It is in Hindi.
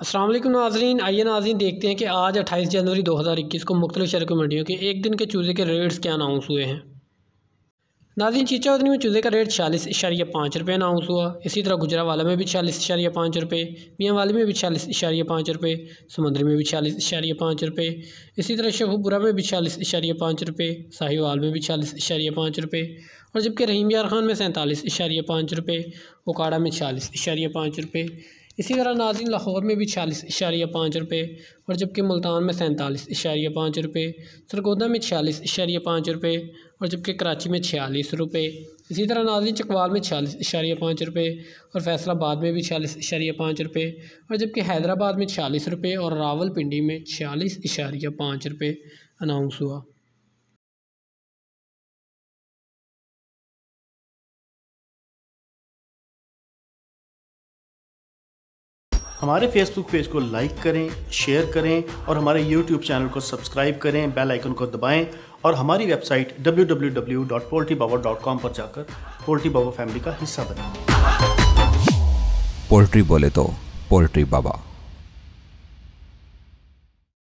अस्सलाम वालेकुम नाज़रीन, आइए नाज़रीन देखते हैं कि आज 28 जनवरी 2021 को मुख्तलिफ़ शहरों की मंडियों के एक दिन के चूज़े के रेट्स क्या अनाउंस हुए हैं। नाज़रीन चीचा उदनी में चूज़े का रेट 46.5 रुपये अनाउंस हुआ। इसी तरह गुजरावाला में भी 46.5 रुपये, मियाँ वाली में भी 46.5 रुपये, समंदरी में भी 46.5 रुपये, इसी तरह शहपुरा में भी 46.5 रुपये, साहिवाल में भी 46.5 रुपये और जबकि रहीम यार खान में 47.5 रुपये, ओकाड़ा में 46.5 रुपये, इसी तरह नाज़रीन लाहौर में भी 46.5 रुपये और जबकि मुल्तान में 47.5 रुपये, सरगोदा में 46.5 रुपये और जबकि कराची में 46 रुपये, इसी तरह नाज़रीन चकवाल में 46.5 रुपये और फैसलाबाद में भी 46.5 रुपये और जबकि हैदराबाद में 40 रुपये और रावलपिंडी में 46.5 रुपये अनाउंस हुआ। हमारे फेसबुक पेज को लाइक करें, शेयर करें और हमारे यूट्यूब चैनल को सब्सक्राइब करें, बेल आइकन को दबाएं और हमारी वेबसाइट www.poultrybazaar.com पर जाकर पोल्ट्री बाबा फैमिली का हिस्सा बनें। पोल्ट्री बोले तो पोल्ट्री बाबा।